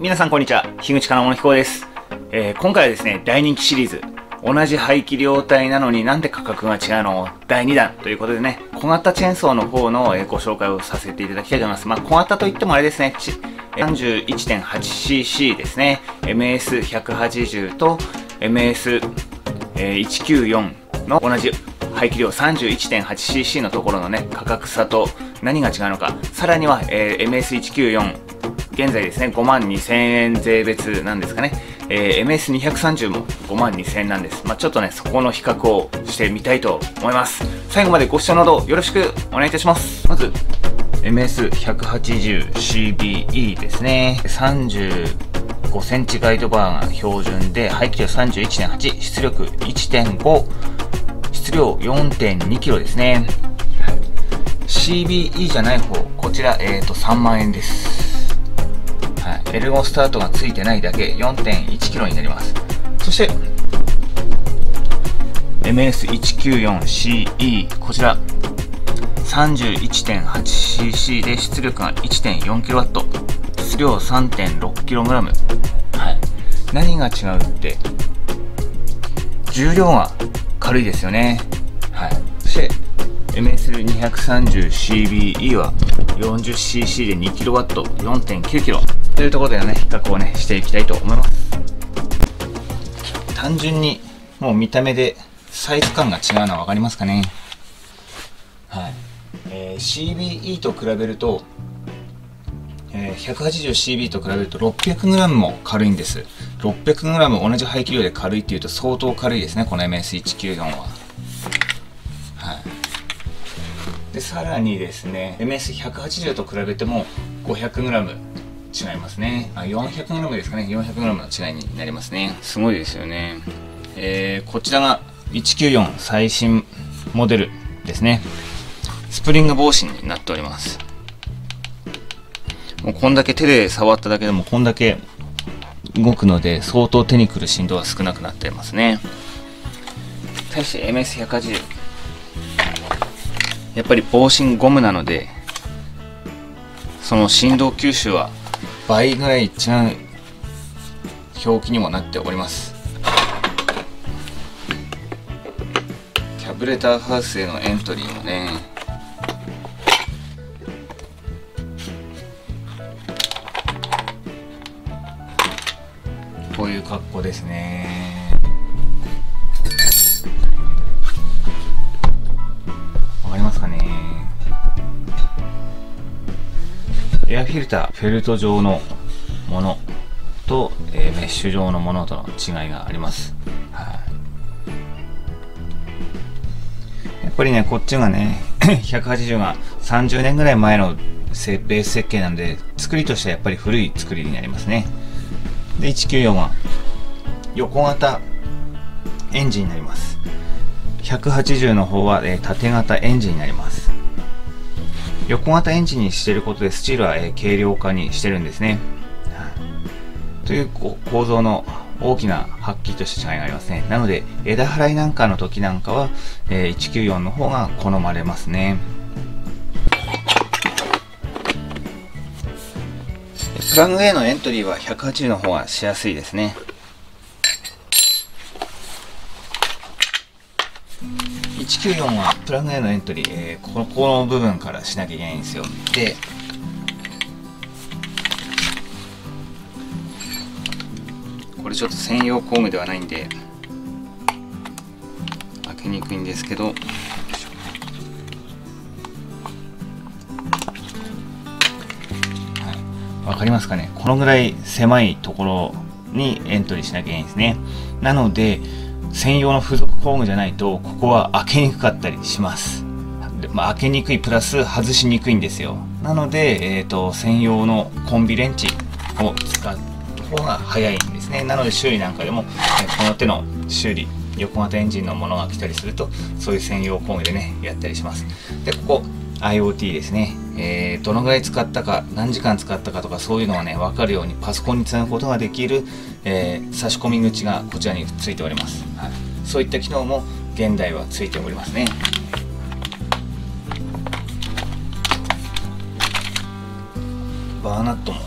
皆さんこんにちは。樋口金物彦です。今回はですね、大人気シリーズ、同じ排気量体なのになんで価格が違うの、第2弾ということでね、小型チェーンソーの方のご紹介をさせていただきたいと思います。まあ、小型といってもあれですね、31.8cc ですね、MS180 と MS194 の同じ排気量 31.8cc のところのね、価格差と何が違うのか、さらには MS194、現在ですね、52,000 円税別なんですかね。MS230 も 52,000 円なんです。まあ、ちょっとね、そこの比較をしてみたいと思います。最後までご視聴などよろしくお願いいたします。まず、MS180CBE ですね。35センチガイドバーが標準で、排気量 31.8、出力 1.5、質量 4.2kg ですね。CBE じゃない方、こちら、30,000 円です。エルゴスタートがついてないだけ 4.1kg になります。そして MS194CE、 こちら 31.8cc で出力が 1.4kW、 質量 3.6kg、何が違うって重量が軽いですよね。そして MS230CBE は 40cc で 2kW、 4.9kgというところでね、比較をねしていきたいと思います。単純にもう見た目でサイズ感が違うのは分かりますかね。CBE と比べると、180CBE と比べると 600g も軽いんです。 600g 同じ排気量で軽いっていうと相当軽いですね、この MS194 は。でさらにですね、 MS180 と比べても 500g 違いますね。400g ですかね。400g の違いになりますね。すごいですよね。こちらが194最新モデルですね。スプリング防止になっております。もうこんだけ手で触っただけでもこんだけ動くので、相当手にくる振動は少なくなっていますね。対して MS180。やっぱり防振ゴムなので、その振動吸収は倍ぐらい違う表記にもなっております。キャブレターハウスへのエントリーもね、こういう格好ですね。わかりますかね。エアフィルター、フェルト状のものと、メッシュ状のものとの違いがあります。やっぱりね、こっちがね180が30年ぐらい前のベース設計なので、作りとしてはやっぱり古い作りになりますね。で194は横型エンジンになります。180の方は、縦型エンジンになります。横型エンジンにしていることでスチールは軽量化にしてるんですね。という構造の大きな発揮とした違いがありますね。なので枝払いなんかの時なんかは194の方が好まれますね。プラグ A のエントリーは180の方がしやすいですね。194はプラグ A のエントリー、ここの部分からしなきゃいけないんですよ。でこれちょっと専用工具ではないんで開けにくいんですけど、わかりますかね。このぐらい狭いところにエントリーしなきゃいけないんですね。なので専用の付属工具じゃないとここは開けにくかったりします。開けにくいプラス外しにくいんですよ。なので、専用のコンビレンチを使う方が早いんですね。なので修理なんかでも、この手の修理、横型エンジンのものが来たりするとそういう専用工具でねやったりします。でここ IoT ですね、どのぐらい使ったか、何時間使ったかとか、そういうのがね分かるようにパソコンにつなぐことができる、差し込み口がこちらについております、そういった機能も現代はついておりますね。バーナットも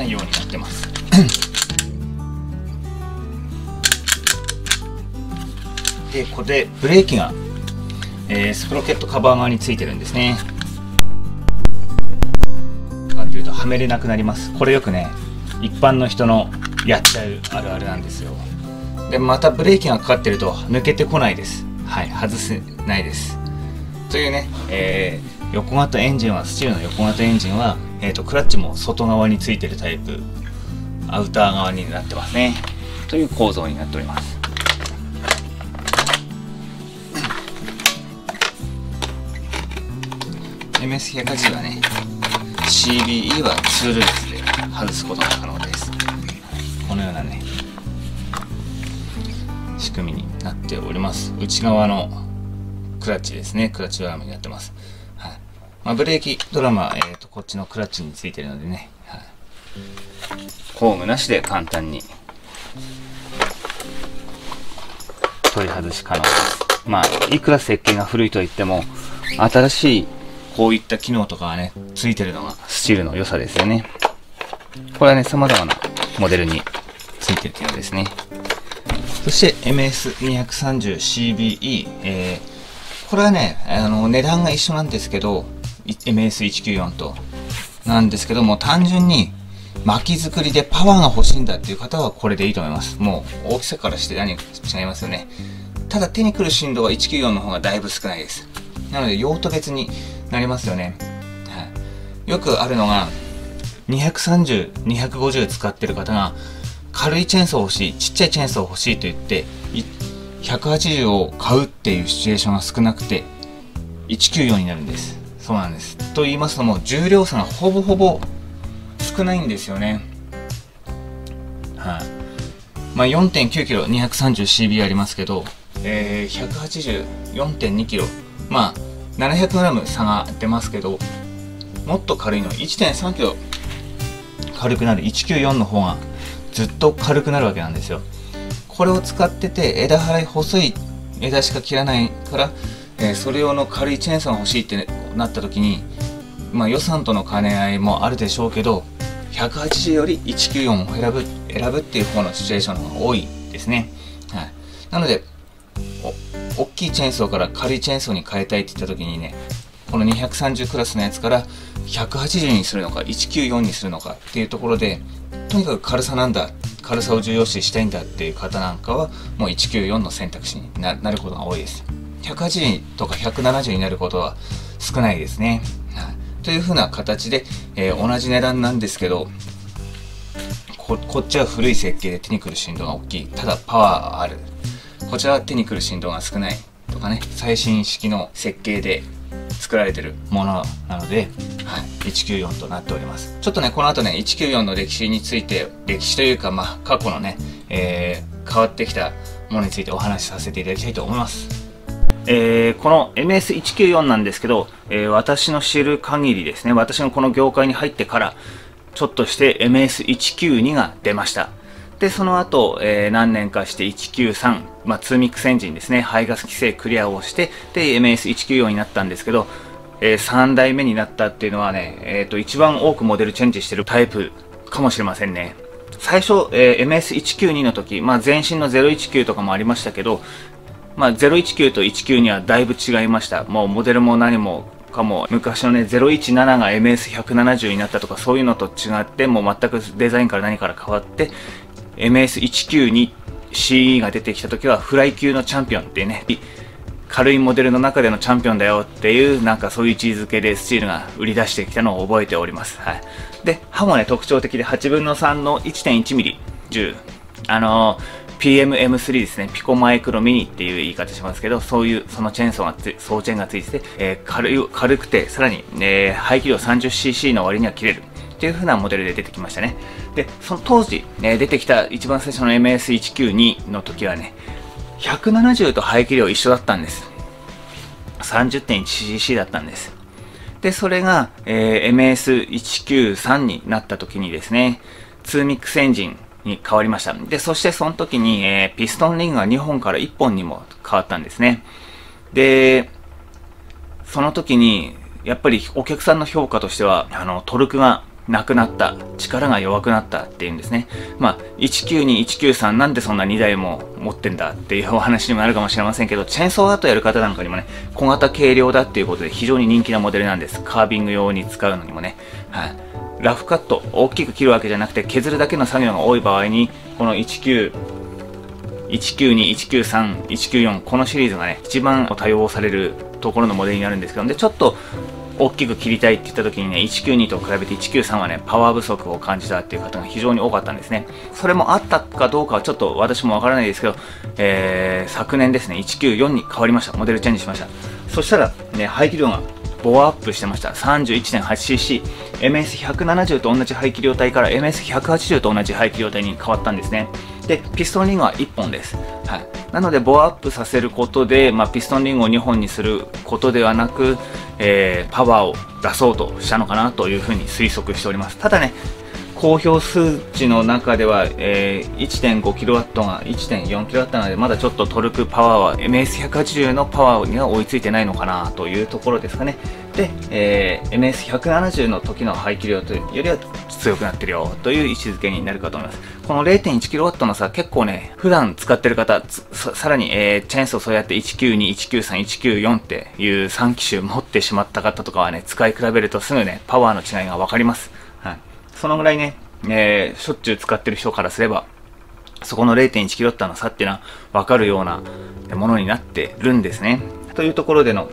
ないようになってます。で、ここでブレーキが、スプロケットカバー側についてるんですね。かっていうとはめれなくなります。これよくね、一般の人のやっちゃうあるあるなんですよ。で、またブレーキがかかってると抜けてこないです。はい、外せないです。というね、横型エンジンは、スチールの横型エンジンは、クラッチも外側についてるタイプ、アウター側になってますね。という構造になっております。MS180 はね、CBE はツールースで外すことが可能です。このようなね、仕組みになっております。内側のクラッチですね、クラッチドラムになってます。はい、まあ、ブレーキドラムは、こっちのクラッチについてるのでね、はい、工具なしで簡単に取り外し可能です。まあ、いくら設計が古いといっても、新しいこういった機能とかはね、ついてるのがスチールの良さですよね。これはね、様々なモデルについてる機能ですね。そして MS230CBE、これはね、値段が一緒なんですけど、MS194 となんですけども、単純に巻き作りでパワーが欲しいんだっていう方はこれでいいと思います。もう大きさからして何か違いますよね。ただ手にくる振動は194の方がだいぶ少ないです。なので用途別になりますよね。はい、よくあるのが、230、250使ってる方が、軽いチェーンソー欲しい、ちっちゃいチェーンソー欲しいと言って、180を買うっていうシチュエーションが少なくて194になるんです。そうなんです。と言いますのも重量差がほぼほぼ少ないんですよね。はい、まあ、4.9kg230CB ありますけど、180 4.2kg、まあ 700g 差が出ますけど、もっと軽いの 1.3kg 軽くなる194の方がずっと軽くなるわけなんですよ。これを使ってて枝払い細い枝しか切らないから、それ用の軽いチェーンソーが欲しいってなった時に、まあ、予算との兼ね合いもあるでしょうけど、180より194を選ぶっていう方のシチュエーションの方が多いですね。はい、なので大きいチェーンソーから軽いチェーンソーに変えたいって言った時にね、この230クラスのやつから180にするのか194にするのかっていうところで、とにかく軽さなんだ、軽さを重要視したいんだっていう方なんかはもう194の選択肢になることが多いです。180とか170になることは少ないですね。はい、というふうな形で、同じ値段なんですけど、こっちは古い設計で手にくる振動が大きい、ただパワーはある。こちらは手にくる振動が少ないとかね、最新式の設計で作られてるものなので、はい、194となっております。ちょっとねこの後ね、194の歴史について、歴史というか、まあ過去のね、変わってきたものについてお話しさせていただきたいと思います。この MS194 なんですけど、私の知る限りですね、私のこの業界に入ってからちょっとして MS192 が出ました。でその後、何年かして193、まあ、2ミックスエンジンですね、排ガス規制クリアをして、で MS194 になったんですけど、3代目になったっていうのはね、一番多くモデルチェンジしてるタイプかもしれませんね。最初、MS192 の時、まあ、前身の019とかもありましたけど、まあ、019と192はだいぶ違いました。もうモデルも何もかも昔のね、017が MS170 になったとか、そういうのと違って、もう全くデザインから何から変わって MS192CE が出てきた時はフライ級のチャンピオンっていうね、軽いモデルの中でのチャンピオンだよっていう、なんかそういう位置づけでスチールが売り出してきたのを覚えております。はい、で刃もね特徴的で8分の3の 1.1mm 銃、PMM3 ですね、ピコマイクロミニっていう言い方しますけど、そういうそのチェーンソーが総チェーンがついてて、軽くてさらに、排気量 30cc の割には切れるっていう風なモデルで出てきましたね。でその当時、出てきた一番最初の MS192 の時はね、170と排気量一緒だったんです。 30.1cc だったんです。でそれが、MS193 になった時にですね、2ミックスエンジンに変わりました。でそしてその時に、ピストンリングが2本から1本にも変わったんですね。でその時にやっぱりお客さんの評価としては、トルクがなくなった、力が弱くなったっていうんですね。まあ、192、193なんでそんな2台も持ってんだっていうお話にもなるかもしれませんけど、チェーンソーアートやる方なんかにもね、小型軽量だっていうことで非常に人気なモデルなんです。カービング用に使うのにもね。はい。ラフカット、大きく切るわけじゃなくて削るだけの作業が多い場合に、この19192193194このシリーズがね一番多用されるところのモデルになるんですけど、でちょっと大きく切りたいって言った時にね、192と比べて193はねパワー不足を感じたっていう方が非常に多かったんですね。それもあったかどうかはちょっと私もわからないですけど、昨年ですね194に変わりました。モデルチェンジしました。そしたらね排気量がボアアップしてました。 31.8cc、 MS170 と同じ排気量体から MS180 と同じ排気量体に変わったんですね。でピストンリングは1本です、はい、なのでボアアップさせることで、まあ、ピストンリングを2本にすることではなく、パワーを出そうとしたのかなというふうに推測しております。ただね公表数値の中では、1.5kW が 1.4kW なのでまだちょっとトルクパワーは MS180 のパワーには追いついてないのかなというところですかね。で、MS170 の時の排気量というよりは強くなってるよという位置づけになるかと思います。この 0.1kW の差結構ね普段使ってる方さらに、チェーンソーそうやって192、193、194っていう3機種持ってしまった方とかはね使い比べるとすぐねパワーの違いが分かります。そのぐらいね、しょっちゅう使ってる人からすれば、そこの 0.1kW の差っていうのは分かるようなものになってるんですね。というところでの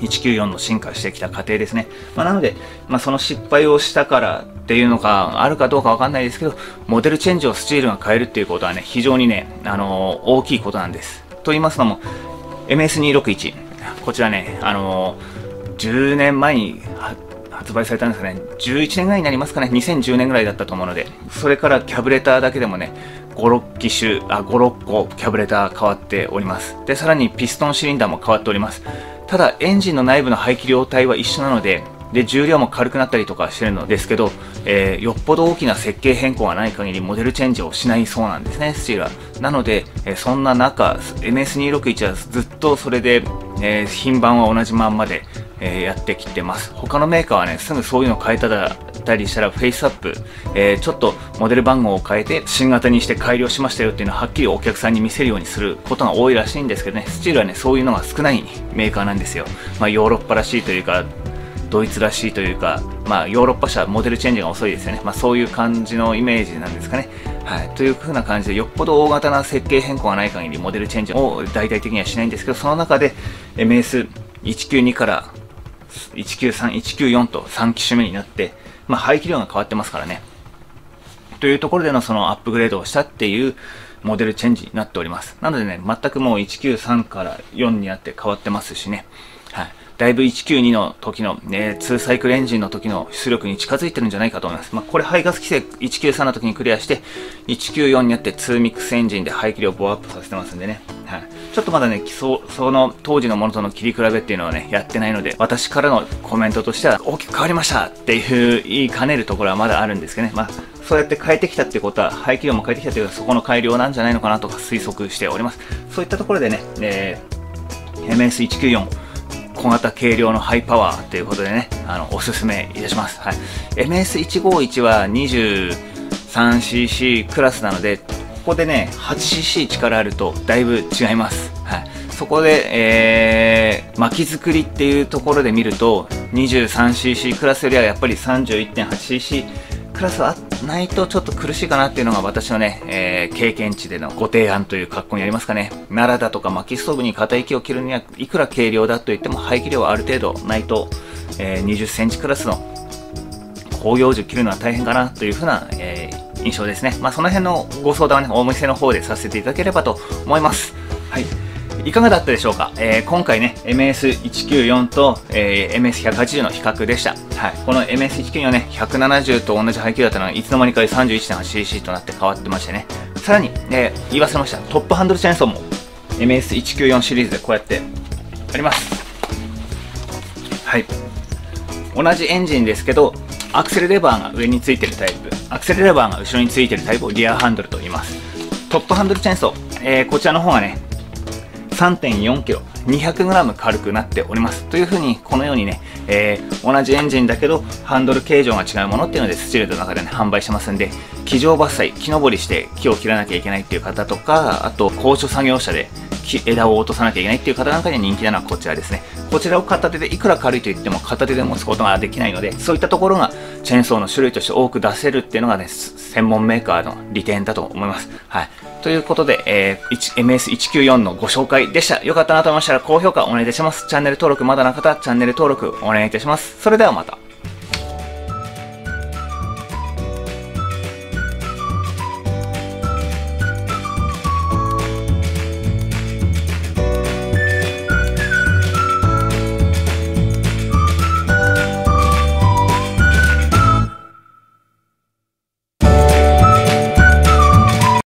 194の進化してきた過程ですね。まあ、なので、まあ、その失敗をしたからっていうのがあるかどうか分かんないですけど、モデルチェンジをスチールが変えるっていうことはね、非常にね、大きいことなんです。と言いますのも、MS261、こちらね、10年前に、発売されたんですかね、11年ぐらいになりますかね、2010年ぐらいだったと思うので、それからキャブレターだけでもね、5、6個キャブレター変わっております。で、さらにピストンシリンダーも変わっております。ただ、エンジンの内部の排気量体は一緒なので、で重量も軽くなったりとかしてるのですけど、よっぽど大きな設計変更がない限りモデルチェンジをしないそうなんですね、スチールは。なので、そんな中、MS261 はずっとそれで、品番は同じまんまで、やってきてます。他のメーカーはねすぐそういうのを変えたりしたらフェイスアップ、ちょっとモデル番号を変えて新型にして改良しましたよっていうのをはっきりお客さんに見せるようにすることが多いらしいんですけどね、スチールはねそういうのが少ないメーカーなんですよ。まあ、ヨーロッパらしいというかドイツらしいというか、まあ、ヨーロッパ車モデルチェンジが遅いですよね。まあ、そういう感じのイメージなんですかね。はい、というふうな感じでよっぽど大型な設計変更がない限りモデルチェンジを大々的にはしないんですけど、その中で MS192 から193、194と3機種目になって、まあ、排気量が変わってますからね。というところでのそのアップグレードをしたっていうモデルチェンジになっております。なのでね、全くもう193から4になって変わってますしね。はい。だいぶ192の時の、2サイクルエンジンの時の出力に近づいてるんじゃないかと思います。まあ、これ排ガス規制193の時にクリアして、194になって2ミックスエンジンで排気量をボアアップさせてますんでね。はい。ちょっとまだね、その当時のものとの切り比べっていうのはね、やってないので、私からのコメントとしては、大きく変わりましたっていう言いかねるところはまだあるんですけどね。まあ、そうやって変えてきたってことは、排気量も変えてきたってことは、そこの改良なんじゃないのかなとか推測しております。そういったところでね、MS194、小型軽量のハイパワーということでね、おすすめいたします。はい、MS151 は 23cc クラスなので、ここでね、8cc 力あるとだいぶ違います。はい、そこで、巻き作りっていうところで見ると、23cc クラスよりはやっぱり 31.8cc クラスはないとちょっと苦しいかなっていうのが私のね、経験値でのご提案という格好にありますかね。奈良だとか薪ストーブに片息を切るにはいくら軽量だといっても排気量はある程度ないと、20センチクラスの広葉樹切るのは大変かなというふうな、印象ですね。まあ、その辺のご相談はね、お店の方でさせていただければと思います。はい。いかがだったでしょうか。今回ね、MS194 と、MS180 の比較でした。はい、この MS194 ね、170と同じ排気量だったのがいつの間にか 31.8cc となって変わってましてね。さらに、言い忘れました。トップハンドルチェーンソーも MS194 シリーズでこうやってあります。はい。同じエンジンですけど、アクセルレバーが上についてるタイプ、アクセルレバーが後ろについてるタイプをリアハンドルと言います。トップハンドルチェーンソー、こちらの方がね、3.4kg、200g 軽くなっております。というふうに、このようにね、同じエンジンだけどハンドル形状が違うものっていうのでスチルドの中で、ね、販売してますんで、木上伐採、木登りして木を切らなきゃいけないっていう方とか、あと高所作業車で枝を落とさなきゃいけないっていう方なんかに人気なのはこちらですね。こちらを片手でいくら軽いと言っても片手で持つことができないので、そういったところがチェーンソーの種類として多く出せるっていうのがね、専門メーカーの利点だと思います。はい。ということで、MS194 のご紹介でした。良かったなと思いましたら高評価お願いいたします。チャンネル登録まだの方、チャンネル登録お願いいたします。それではまた。